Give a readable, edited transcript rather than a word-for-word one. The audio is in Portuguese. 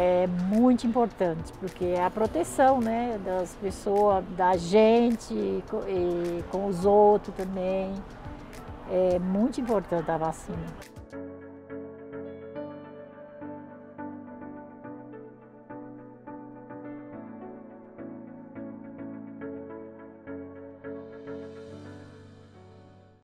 é muito importante, porque é a proteção, né, das pessoas, da gente e com os outros também. É muito importante a vacina.